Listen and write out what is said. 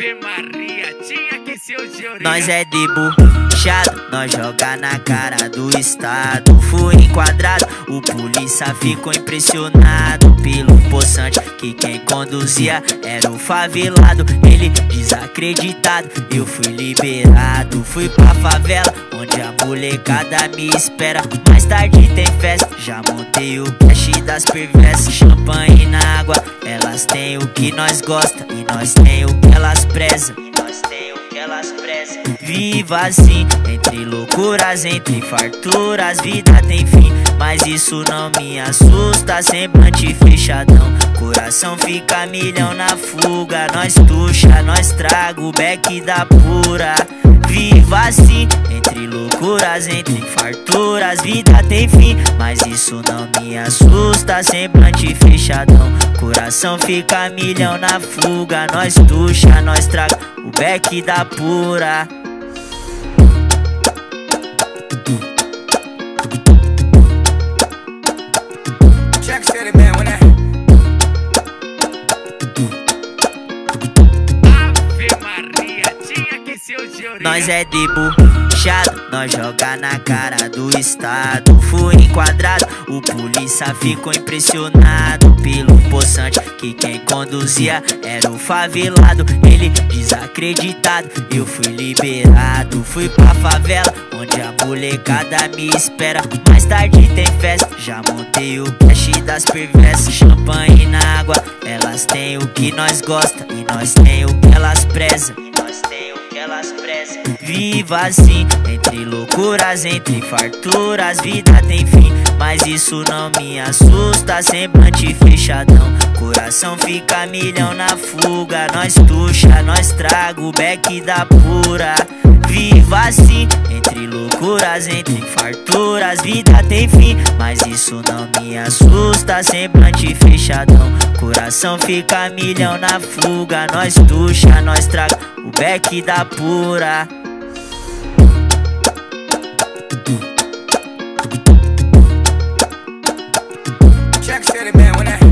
Ave Maria, tinha que ser o de orelha. Nós é debuchado, nós joga na cara do estado. Fui enquadrado, o polícia ficou impressionado pelo possante, que quem conduzia era o favelado. Ele desacreditado, eu fui liberado. Fui pra favela, onde a molecada me espera. Mais tarde tem festa, já montei o cash das perversas. Champanhe na água, elas têm o que nós gosta, e nós tem o que elas prezam, e nós tem o que elas prezam. Viva assim, entre loucuras, entre farturas, vida tem fim, mas isso não me assusta. Semblante fechadão, coração fica milhão na fuga. Nós tuxa, nós trago o beck da pura. Viva assim, entre loucuras, entre farturas, vida tem fim, mas isso não me assusta. Semblante fechadão, coração fica milhão na fuga. Nós tuxa, nós trago o beck da pura. Nós é debuchado, nós joga na cara do estado. Fui enquadrado, o polícia ficou impressionado pelo possante, que quem conduzia era o favelado. Ele desacreditado, eu fui liberado. Fui pra favela, onde a molecada me espera. Mais tarde tem festa, já montei o cash das perversas. Champanhe na água, elas têm o que nós gosta, e nós tem o que elas prezam, e nós tem o que elas prezam. Viva assim, entre loucuras, entre farturas, vida tem fim, mas isso não me assusta. Semblante fechadão, coração fica milhão na fuga. Nós tuxa, nós trago o beck da pura. Viva assim, entre loucuras, entre farturas, vida tem fim, mas isso não me assusta. Semblante fechadão, coração fica milhão na fuga. Nós tuxa, nós trago o beck da pura. Check City Man, when I